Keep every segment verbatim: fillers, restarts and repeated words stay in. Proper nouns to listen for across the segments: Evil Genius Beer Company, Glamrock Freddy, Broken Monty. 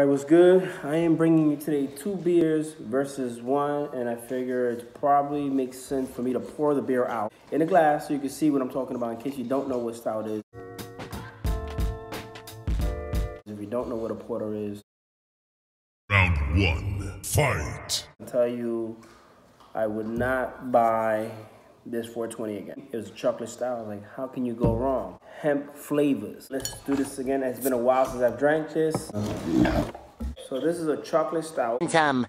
Alright, what's good? I am bringing you today two beers versus one, and I figure it probably makes sense for me to pour the beer out in a glass so you can see what I'm talking about in case you don't know what stout is. If you don't know what a porter is. Round one, fight. I'll tell you, I would not buy this four twenty again. It was a chocolate stout. I was like, how can you go wrong? Hemp flavors. Let's do this again. It's been a while since I've drank this. So this is a chocolate stout. Some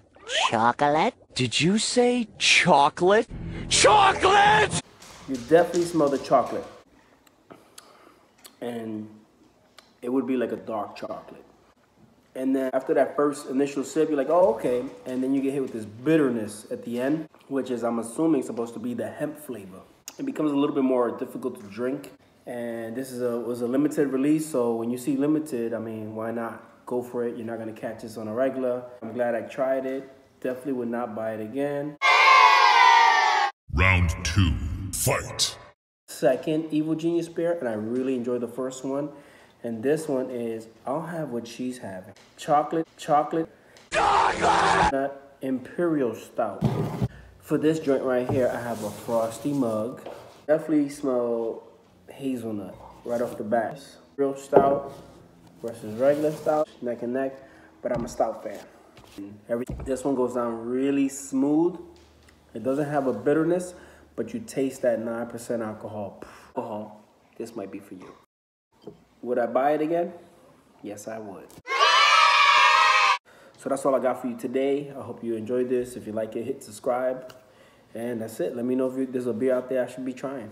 chocolate? Did you say chocolate? Chocolate! You definitely smell the chocolate. And it would be like a dark chocolate. And then after that first initial sip, you're like, oh, okay. And then you get hit with this bitterness at the end, which is, I'm assuming, supposed to be the hemp flavor. It becomes a little bit more difficult to drink. And this is a was a limited release, so when you see limited, I mean, why not? Go for it. You're not gonna catch this on a regular. I'm glad I tried it. Definitely would not buy it again. Round two, fight. Second Evil Genius Beer, and I really enjoyed the first one. And this one is, I'll have what she's having. Chocolate, chocolate, chocolate! Imperial stout. For this joint right here, I have a frosty mug. Definitely smell hazelnut right off the bat. Real stout versus regular stout, neck and neck, but I'm a stout fan. Every, this one goes down really smooth. It doesn't have a bitterness, but you taste that nine percent alcohol. alcohol. This might be for you. Would I buy it again? Yes, I would. So that's all I got for you today. I hope you enjoyed this. If you like it, hit subscribe. And that's it. Let me know if you, there's a beer out there I should be trying.